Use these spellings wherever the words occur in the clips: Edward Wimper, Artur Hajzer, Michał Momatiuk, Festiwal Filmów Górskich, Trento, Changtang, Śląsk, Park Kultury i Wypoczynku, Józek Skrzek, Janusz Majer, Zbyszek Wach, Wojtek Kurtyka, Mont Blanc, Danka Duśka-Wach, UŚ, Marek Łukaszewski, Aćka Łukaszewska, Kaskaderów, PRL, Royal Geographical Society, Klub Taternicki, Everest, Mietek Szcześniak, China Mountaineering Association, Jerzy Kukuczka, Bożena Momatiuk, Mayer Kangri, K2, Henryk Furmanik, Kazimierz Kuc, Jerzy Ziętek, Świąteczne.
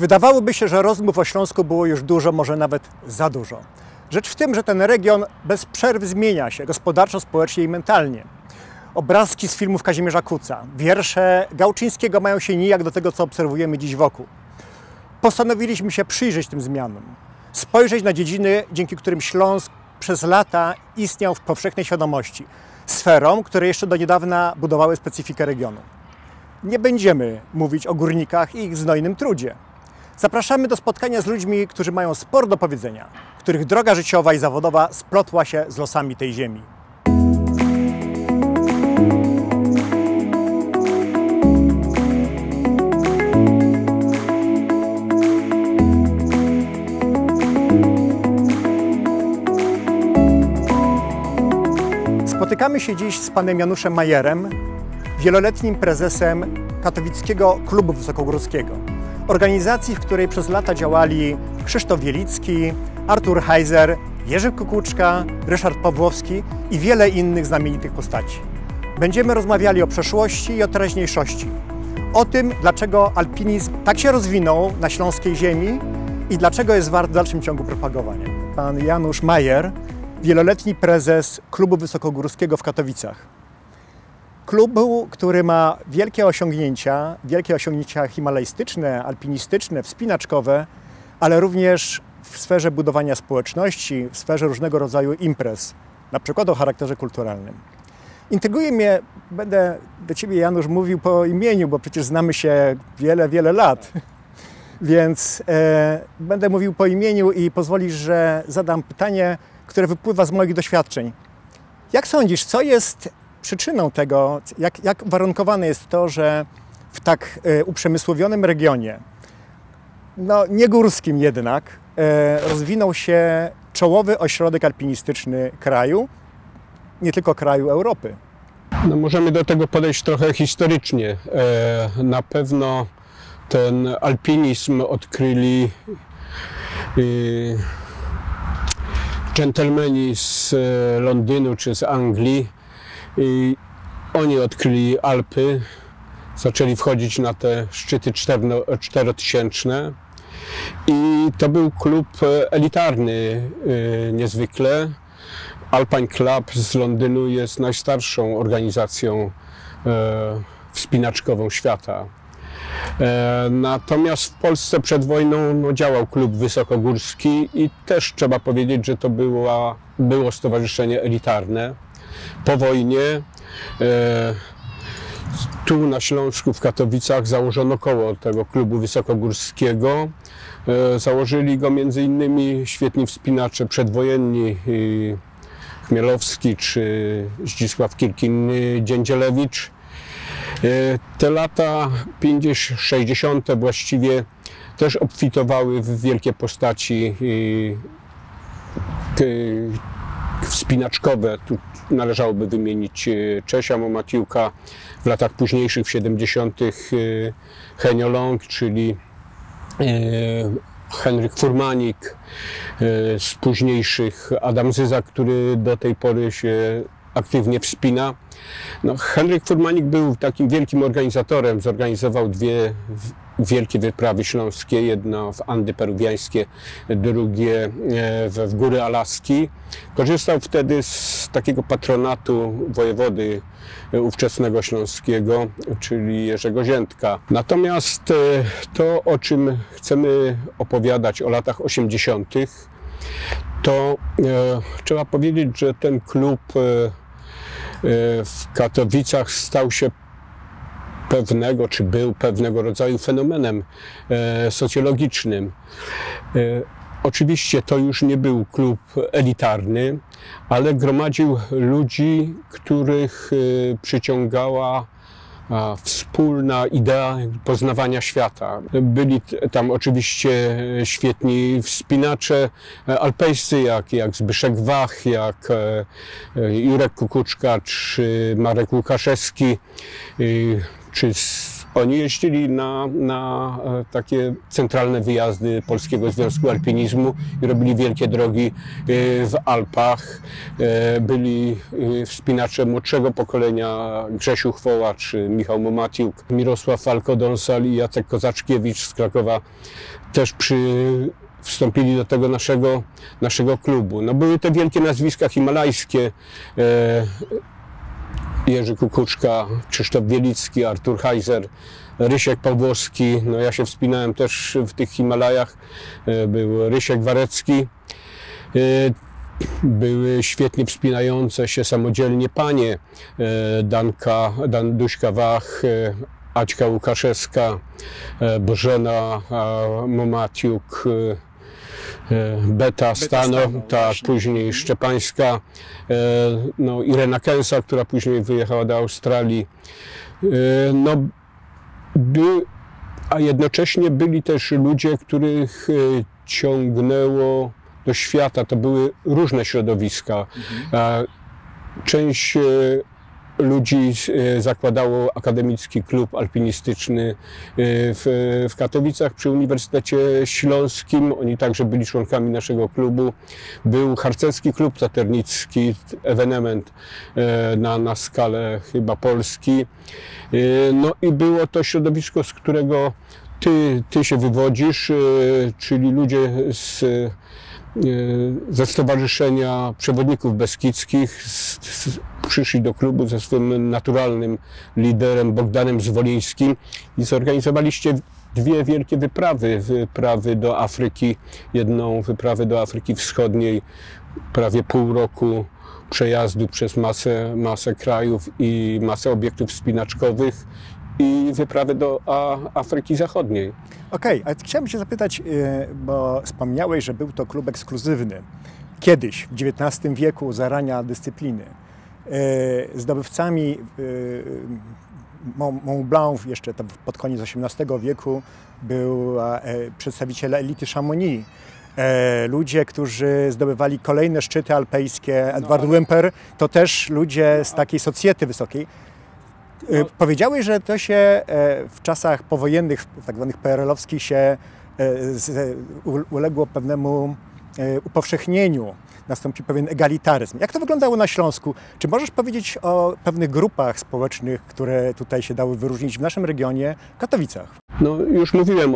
Wydawałoby się, że rozmów o Śląsku było już dużo, może nawet za dużo. Rzecz w tym, że ten region bez przerw zmienia się gospodarczo, społecznie i mentalnie. Obrazki z filmów Kazimierza Kuca, wiersze Gałczyńskiego mają się nijak do tego, co obserwujemy dziś wokół. Postanowiliśmy się przyjrzeć tym zmianom, spojrzeć na dziedziny, dzięki którym Śląsk przez lata istniał w powszechnej świadomości, sferom, które jeszcze do niedawna budowały specyfikę regionu. Nie będziemy mówić o górnikach i ich znojnym trudzie. Zapraszamy do spotkania z ludźmi, którzy mają sporo do powiedzenia, których droga życiowa i zawodowa splotła się z losami tej ziemi. Spotykamy się dziś z panem Januszem Majerem, wieloletnim prezesem Katowickiego Klubu Wysokogórskiego, organizacji, w której przez lata działali Krzysztof Wielicki, Artur Hajzer, Jerzy Kukuczka, Ryszard Pawłowski i wiele innych znamienitych postaci. Będziemy rozmawiali o przeszłości i o teraźniejszości, o tym, dlaczego alpinizm tak się rozwinął na śląskiej ziemi i dlaczego jest wart w dalszym ciągu propagowania. Pan Janusz Majer, wieloletni prezes Klubu Wysokogórskiego w Katowicach. Klubu, który ma wielkie osiągnięcia himalajstyczne, alpinistyczne, wspinaczkowe, ale również w sferze budowania społeczności, w sferze różnego rodzaju imprez, na przykład o charakterze kulturalnym. Intryguje mnie, będę do ciebie, Janusz, mówił po imieniu, bo przecież znamy się wiele, wiele lat, więc będę mówił po imieniu i pozwolisz, że zadam pytanie, które wypływa z moich doświadczeń. Jak sądzisz, co jest przyczyną tego, jak warunkowane jest to, że w tak uprzemysłowionym regionie, no nie górskim jednak, rozwinął się czołowy ośrodek alpinistyczny kraju, nie tylko kraju, Europy? No, możemy do tego podejść trochę historycznie. Na pewno ten alpinizm odkryli dżentelmeni z Londynu czy z Anglii. I oni odkryli Alpy, zaczęli wchodzić na te szczyty 4000 i to był klub elitarny niezwykle. Alpine Club z Londynu jest najstarszą organizacją wspinaczkową świata. Natomiast w Polsce przed wojną działał Klub Wysokogórski i też trzeba powiedzieć, że to było stowarzyszenie elitarne. Po wojnie tu na Śląsku, w Katowicach założono koło tego Klubu Wysokogórskiego. Założyli go m.in. świetni wspinacze przedwojenni Chmielowski czy Zdzisław Kirkin-Dziędzielewicz. Te lata 50, 60 właściwie też obfitowały w wielkie postaci wspinaczkowe. Tu należałoby wymienić Czesia Momaciłka, w latach późniejszych, w 70. Henryk, czyli Henryk Furmanik, z późniejszych Adamzyza, który do tej pory się aktywnie wspina. No, Henryk Furmanik był takim wielkim organizatorem, zorganizował dwie wielkie wyprawy śląskie, jedno w Andy peruwiańskie, drugie w góry Alaski. Korzystał wtedy z takiego patronatu wojewody ówczesnego śląskiego, czyli Jerzego Ziętka. Natomiast to, o czym chcemy opowiadać, o latach 80., to trzeba powiedzieć, że ten klub w Katowicach stał się był pewnego rodzaju fenomenem socjologicznym. Oczywiście to już nie był klub elitarny, ale gromadził ludzi, których przyciągała wspólna idea poznawania świata. Byli tam oczywiście świetni wspinacze alpejscy, jak Zbyszek Wach, jak Jurek Kukuczka, czy Marek Łukaszewski, czy Oni jeździli na takie centralne wyjazdy Polskiego Związku Alpinizmu i robili wielkie drogi w Alpach. Byli wspinacze młodszego pokolenia, Grzesiu Chwałacz, Michał Momatiuk, Mirosław Falko-Donsal i Jacek Kozaczkiewicz z Krakowa też wstąpili do tego naszego klubu. No, były te wielkie nazwiska himalajskie, Jerzy Kukuczka, Krzysztof Wielicki, Artur Hajzer, Rysiek Pawłowski. No, ja się wspinałem też w tych Himalajach. Był Rysiek Warecki. Były świetnie wspinające się samodzielnie panie, Danka Duśka-Wach, Aćka Łukaszewska, Bożena Momatiuk, Beta Stano, ta później Szczepańska, no, Irena Kęsa, która później wyjechała do Australii. No, a jednocześnie byli też ludzie, których ciągnęło do świata. To były różne środowiska. Część ludzi zakładało Akademicki Klub Alpinistyczny w Katowicach przy Uniwersytecie Śląskim. Oni także byli członkami naszego klubu. Był Harcerski Klub Taternicki, ewenement na skalę chyba Polski. No i było to środowisko, z którego ty się wywodzisz, czyli ludzie ze Stowarzyszenia Przewodników Beskidzkich przyszli do klubu ze swym naturalnym liderem Bogdanem Zwolińskim i zorganizowaliście dwie wielkie wyprawy. Wyprawy do Afryki, jedną wyprawę do Afryki Wschodniej, prawie pół roku przejazdu przez masę krajów i masę obiektów wspinaczkowych, i wyprawy do Afryki Zachodniej. Okej, ale chciałem się zapytać, bo wspomniałeś, że był to klub ekskluzywny. Kiedyś, w XIX wieku, zarania dyscypliny. Zdobywcami Mont Blanc jeszcze tam pod koniec XVIII wieku była przedstawiciele elity Chamonix. Ludzie, którzy zdobywali kolejne szczyty alpejskie, Edward Wimper, to też ludzie z takiej socjety wysokiej. No. Powiedziałeś, że to się w czasach powojennych, tak zwanych PRL-owskich, się uległo pewnemu upowszechnieniu. Nastąpił pewien egalitaryzm. Jak to wyglądało na Śląsku? Czy możesz powiedzieć o pewnych grupach społecznych, które tutaj się dały wyróżnić w naszym regionie, w Katowicach? No, już mówiłem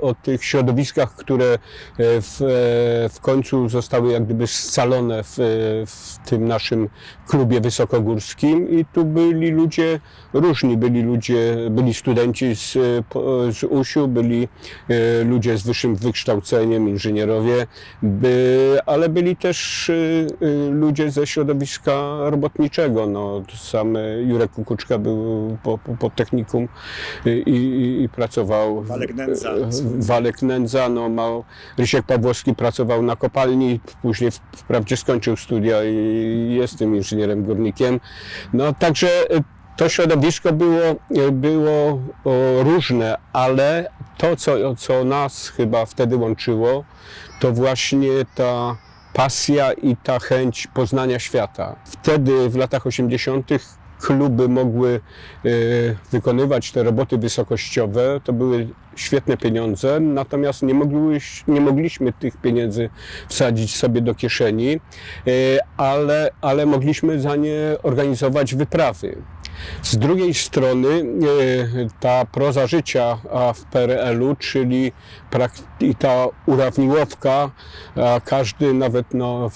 o tych środowiskach, które w końcu zostały jak gdyby scalone w tym naszym klubie wysokogórskim i tu byli ludzie różni. Byli studenci z UŚ-u, byli ludzie z wyższym wykształceniem, inżynierowie, ale byli też ludzie ze środowiska robotniczego. No, sam Jurek Kukuczka był po technikum i pracował Walek Nędza. No, Rysiek Pawłowski pracował na kopalni, później wprawdzie skończył studia i jest tym inżynierem górnikiem. No, także to środowisko było różne, ale to, co nas chyba wtedy łączyło, to właśnie ta pasja i ta chęć poznania świata. Wtedy, w latach 80. kluby mogły wykonywać te roboty wysokościowe. To były świetne pieniądze, natomiast nie mogliśmy tych pieniędzy wsadzić sobie do kieszeni, ale mogliśmy za nie organizować wyprawy. Z drugiej strony ta proza życia w PRL-u, czyli ta urawniłowka, każdy nawet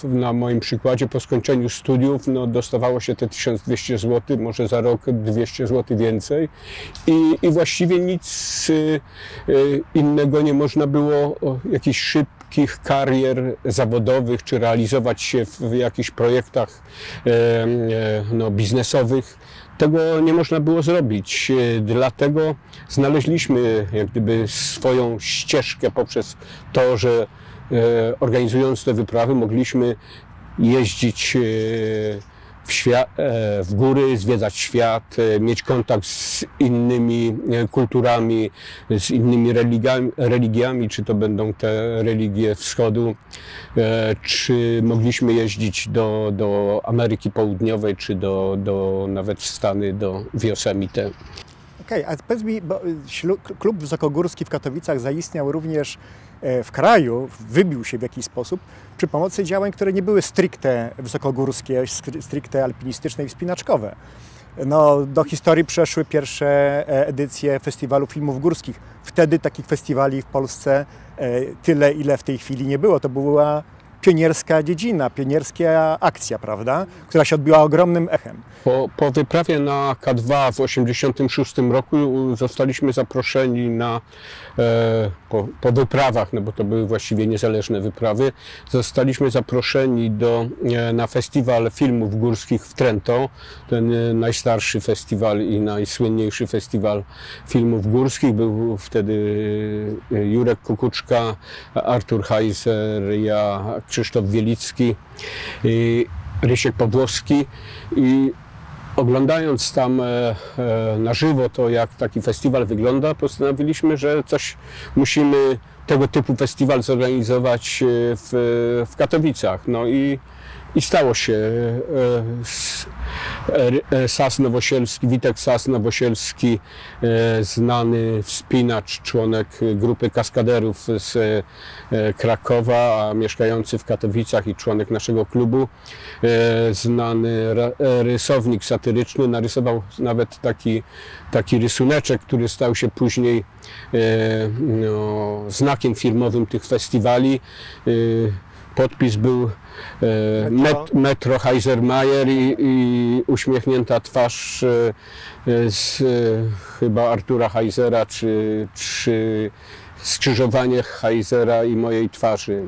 na moim przykładzie po skończeniu studiów dostawało się te 1200 zł, może za rok 200 zł więcej i właściwie nic innego nie można było, jakiś szybkich karier zawodowych czy realizować się w jakichś projektach biznesowych. Tego nie można było zrobić, dlatego znaleźliśmy jak gdyby swoją ścieżkę poprzez to, że organizując te wyprawy mogliśmy jeździć w góry, zwiedzać świat, mieć kontakt z innymi kulturami, z innymi religiami, czy to będą te religie wschodu, czy mogliśmy jeździć do Ameryki Południowej, czy nawet w Stany, do Yosemite. Okej, a powiedz mi, bo Klub Wysokogórski w Katowicach zaistniał również w kraju, wybił się w jakiś sposób przy pomocy działań, które nie były stricte wysokogórskie, stricte alpinistyczne i wspinaczkowe. No, do historii przeszły pierwsze edycje Festiwalu Filmów Górskich. Wtedy takich festiwali w Polsce tyle, ile w tej chwili nie było. To była pionierska dziedzina, pionierska akcja, prawda, która się odbiła ogromnym echem. Po wyprawie na K2 w 1986 roku zostaliśmy zaproszeni na, po wyprawach, no bo to były właściwie niezależne wyprawy, zostaliśmy zaproszeni na Festiwal Filmów Górskich w Trento, ten najstarszy festiwal i najsłynniejszy festiwal filmów górskich. Był wtedy Jurek Kukuczka, Artur Hajzer, ja, Krzysztof Wielicki, Rysiek Pawłowski, i oglądając tam na żywo to, jak taki festiwal wygląda, postanowiliśmy, że coś musimy, tego typu festiwal zorganizować w Katowicach. No i stało się. Sas Nowosielski, Witek Sas Nowosielski, znany wspinacz, członek grupy kaskaderów z Krakowa, a mieszkający w Katowicach i członek naszego klubu, znany rysownik satyryczny, narysował nawet taki rysuneczek, który stał się później znakiem firmowym tych festiwali. Podpis był Metro Hajzer Mayer i uśmiechnięta twarz chyba Artura Hajzera, czy skrzyżowanie Hajzera i mojej twarzy.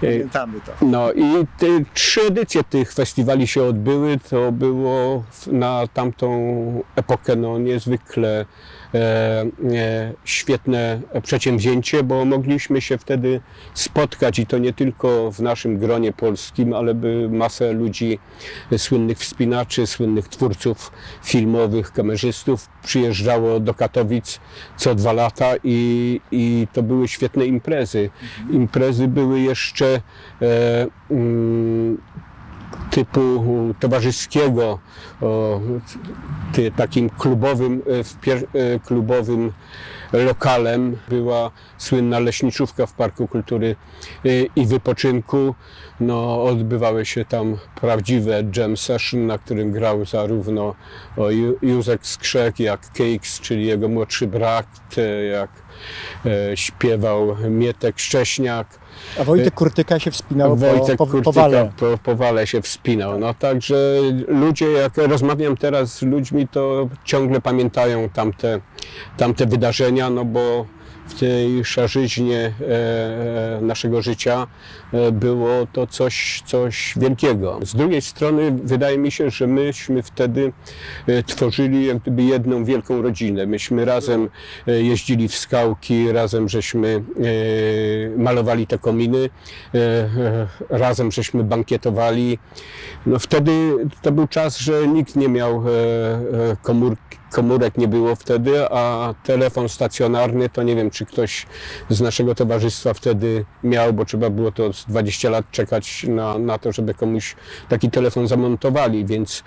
Pamiętamy to. No i 3 edycje tych festiwali się odbyły. To było na tamtą epokę no, niezwykle świetne przedsięwzięcie, bo mogliśmy się wtedy spotkać i to nie tylko w naszym gronie polskim, ale by masę ludzi, słynnych wspinaczy, słynnych twórców filmowych, kamerzystów przyjeżdżało do Katowic co 2 lata i to były świetne imprezy. Imprezy były jeszcze typu towarzyskiego, takim klubowym lokalem. Była słynna leśniczówka w Parku Kultury i Wypoczynku. No, odbywały się tam prawdziwe jam session, na którym grał zarówno Józek Skrzek, jak Cakes, czyli jego młodszy brat, jak śpiewał Mietek Szcześniak. A Wojtek Kurtyka się wspinał po wale. Po wale się wspinał. No, także ludzie, jak rozmawiam teraz z ludźmi, to ciągle pamiętają tamte wydarzenia, no bo w tej szarzyźnie naszego życia było to coś wielkiego. Z drugiej strony wydaje mi się, że myśmy wtedy tworzyli jak gdyby jedną wielką rodzinę. Myśmy razem jeździli w skałki, razem żeśmy malowali te kominy, razem żeśmy bankietowali. No wtedy to był czas, że nikt nie miał komórek nie było wtedy, a telefon stacjonarny to nie wiem, czy ktoś z naszego towarzystwa wtedy miał, bo trzeba było to 20 lat czekać na to, żeby komuś taki telefon zamontowali, więc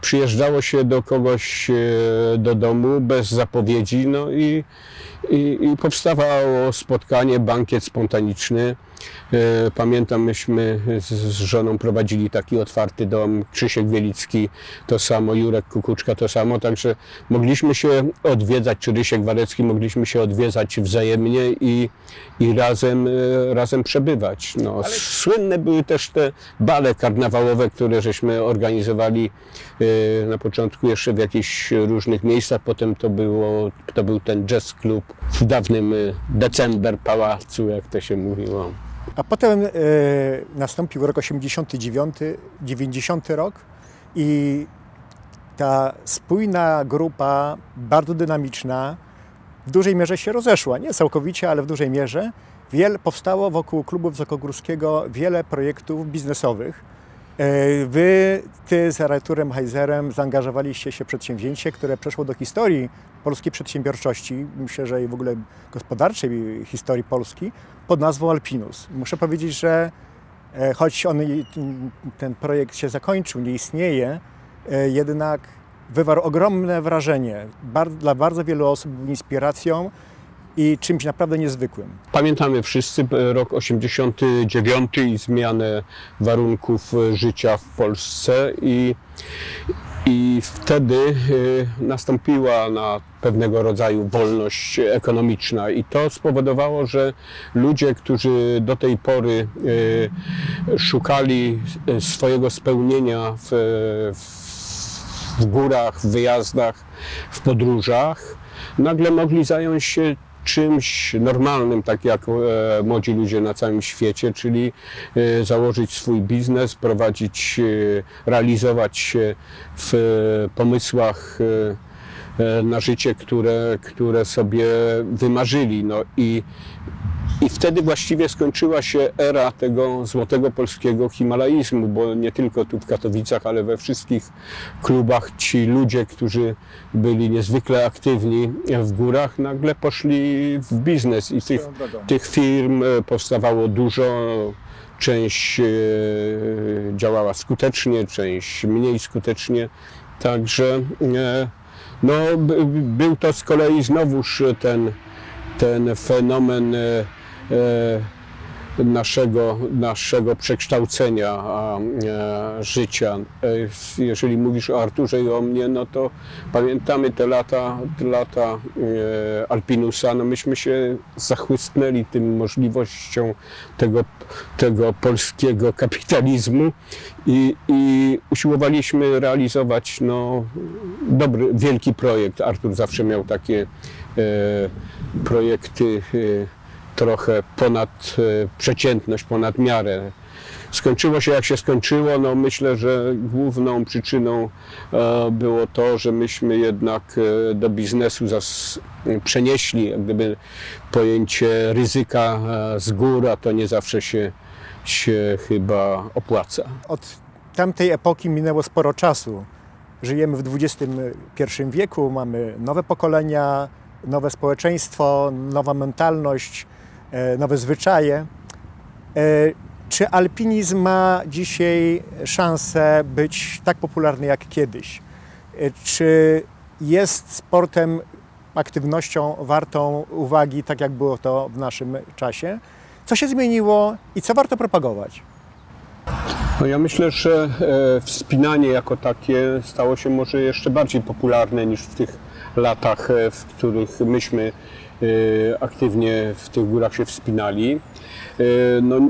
przyjeżdżało się do kogoś do domu bez zapowiedzi, no i powstawało spotkanie, bankiet spontaniczny. Pamiętam, myśmy z żoną prowadzili taki otwarty dom, Krzysiek Wielicki to samo, Jurek Kukuczka to samo, także mogliśmy się odwiedzać, czy Rysiek Warecki, mogliśmy się odwiedzać wzajemnie i razem przebywać. No, ale słynne były też te bale karnawałowe, które żeśmy organizowali na początku jeszcze w jakichś różnych miejscach, potem to był ten jazz klub w dawnym December Pałacu, jak to się mówiło. A potem nastąpił rok 89, 90 rok i ta spójna grupa, bardzo dynamiczna, w dużej mierze się rozeszła. Nie całkowicie, ale w dużej mierze. Powstało wokół Klubu Wysokogórskiego wiele projektów biznesowych. Ty z Arturem Hajzerem zaangażowaliście się w przedsięwzięcie, które przeszło do historii polskiej przedsiębiorczości, myślę, że i w ogóle gospodarczej historii Polski, pod nazwą Alpinus. Muszę powiedzieć, że choć ten projekt się zakończył, nie istnieje, jednak wywarł ogromne wrażenie. Dla bardzo wielu osób był inspiracją i czymś naprawdę niezwykłym. Pamiętamy wszyscy rok 89 i zmianę warunków życia w Polsce i wtedy nastąpiła pewnego rodzaju wolność ekonomiczna i to spowodowało, że ludzie, którzy do tej pory szukali swojego spełnienia w górach, w wyjazdach, w podróżach, nagle mogli zająć się czymś normalnym, tak jak młodzi ludzie na całym świecie, czyli założyć swój biznes, prowadzić, realizować się w pomysłach na życie, które sobie wymarzyli. No i wtedy właściwie skończyła się era tego złotego polskiego himalaizmu, bo nie tylko tu w Katowicach, ale we wszystkich klubach ci ludzie, którzy byli niezwykle aktywni w górach, nagle poszli w biznes i tych firm powstawało dużo. Część działała skutecznie, część mniej skutecznie, także no, był to z kolei znowuż ten fenomen naszego przekształcenia życia. Jeżeli mówisz o Arturze i o mnie, no to pamiętamy te lata Alpinusa. No myśmy się zachłysnęli tym możliwością tego polskiego kapitalizmu i usiłowaliśmy realizować dobry, wielki projekt. Artur zawsze miał takie projekty trochę ponad przeciętność, ponad miarę. Skończyło się jak się skończyło, no myślę, że główną przyczyną było to, że myśmy jednak do biznesu przenieśli jak gdyby pojęcie ryzyka z góry, a to nie zawsze się chyba opłaca. Od tamtej epoki minęło sporo czasu. Żyjemy w XXI wieku, mamy nowe pokolenia, nowe społeczeństwo, nowa mentalność, nowe zwyczaje. Czy alpinizm ma dzisiaj szansę być tak popularny jak kiedyś? Czy jest sportem, aktywnością wartą uwagi, tak jak było to w naszym czasie? Co się zmieniło i co warto propagować? No ja myślę, że wspinanie jako takie stało się może jeszcze bardziej popularne niż w tych latach, w których myśmy aktywnie w tych górach się wspinali. No,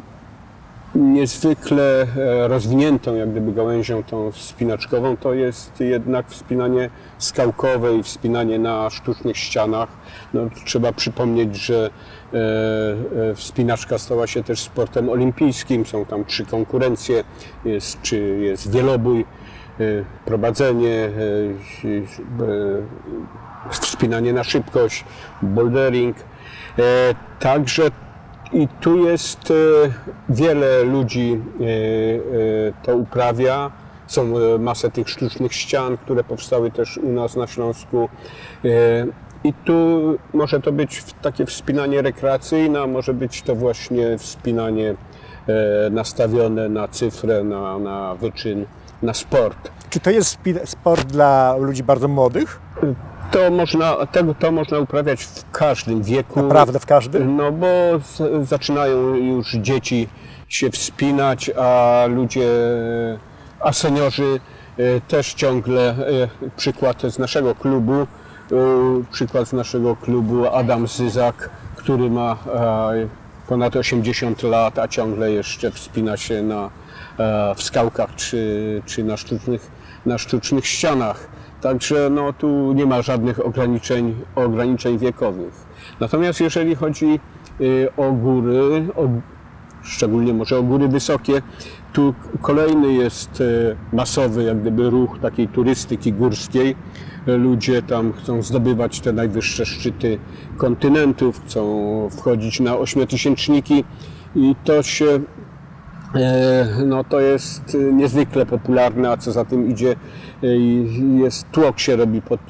niezwykle rozwiniętą jak gdyby gałęzią tą wspinaczkową to jest jednak wspinanie skałkowe i wspinanie na sztucznych ścianach. No, trzeba przypomnieć, że wspinaczka stała się też sportem olimpijskim. Są tam 3 konkurencje, jest wielobój, prowadzenie, wspinanie na szybkość, bouldering. Także i tu jest wiele ludzi to uprawia. Są masę tych sztucznych ścian, które powstały też u nas na Śląsku. I tu może to być takie wspinanie rekreacyjne, a może być to właśnie wspinanie nastawione na cyfrę, na wyczyn, na sport. Czy to jest sport dla ludzi bardzo młodych? To można uprawiać w każdym wieku. Naprawdę w każdym? No bo zaczynają już dzieci się wspinać, a seniorzy też ciągle, przykład z naszego klubu Adamzyz, który ma ponad 80 lat, a ciągle jeszcze wspina się w skałkach czy na sztucznych ścianach. Także no, tu nie ma żadnych ograniczeń wiekowych. Natomiast jeżeli chodzi o góry, szczególnie może o góry wysokie, tu kolejny jest masowy jak gdyby ruch takiej turystyki górskiej. Ludzie tam chcą zdobywać te najwyższe szczyty kontynentów, chcą wchodzić na 8000-niki i to się... No to jest niezwykle popularne, a co za tym idzie, tłok się robi pod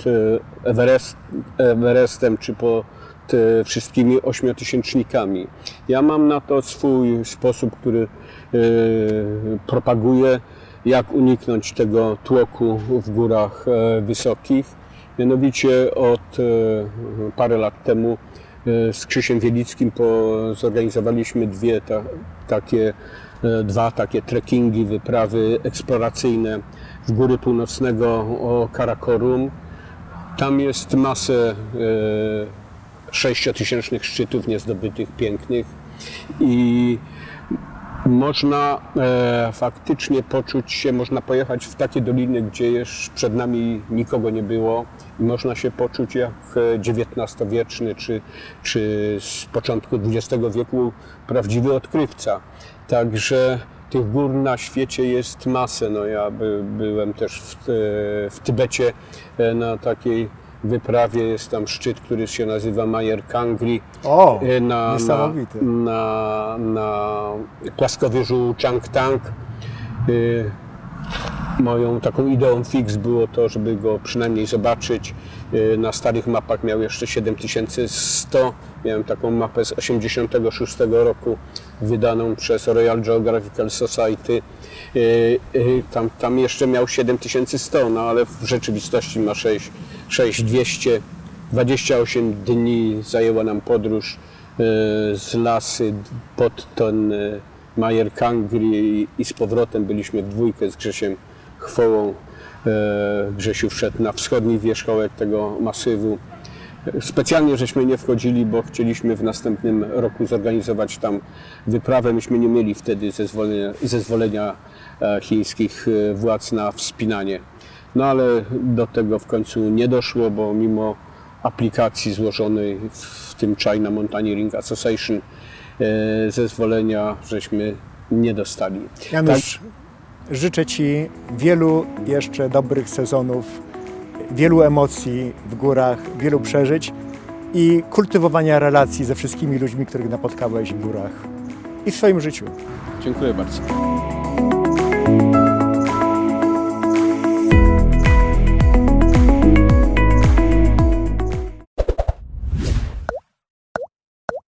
Everestem czy pod wszystkimi 8000-nikami. Ja mam na to swój sposób, który propaguję jak uniknąć tego tłoku w górach wysokich. Mianowicie od parę lat temu z Krzysiem Wielickim zorganizowaliśmy dwa takie trekkingi, wyprawy eksploracyjne w góry północnego Karakorum. Tam jest masę 6-tysięcznych szczytów niezdobytych, pięknych i można faktycznie poczuć się, można pojechać w takie doliny, gdzie już przed nami nikogo nie było i można się poczuć jak XIX-wieczny czy z początku XX wieku prawdziwy odkrywca. Także tych gór na świecie jest masę. No, ja byłem też w Tybecie na takiej wyprawie. Jest tam szczyt, który się nazywa Mayer Kangri. O, niesamowity. Na płaskowyżu Changtang. Moją taką ideą fix było to, żeby go przynajmniej zobaczyć. Na starych mapach miał jeszcze 7100. Miałem taką mapę z 86 roku, wydaną przez Royal Geographical Society. Tam jeszcze miał 7100, no ale w rzeczywistości ma 6200. 28 dni zajęła nam podróż z lasy pod ten Mayer Kangri i z powrotem. Byliśmy w dwójkę z Grzesiem Chwałą. Grzesiu wszedł na wschodni wierzchołek tego masywu. Specjalnie żeśmy nie wchodzili, bo chcieliśmy w następnym roku zorganizować tam wyprawę. Myśmy nie mieli wtedy zezwolenia chińskich władz na wspinanie. No ale do tego w końcu nie doszło, bo mimo aplikacji złożonej w tym China Mountaineering Association zezwolenia żeśmy nie dostali. Janusz, tak? Życzę Ci wielu jeszcze dobrych sezonów, wielu emocji w górach, wielu przeżyć i kultywowania relacji ze wszystkimi ludźmi, których napotkałeś w górach i w swoim życiu. Dziękuję bardzo.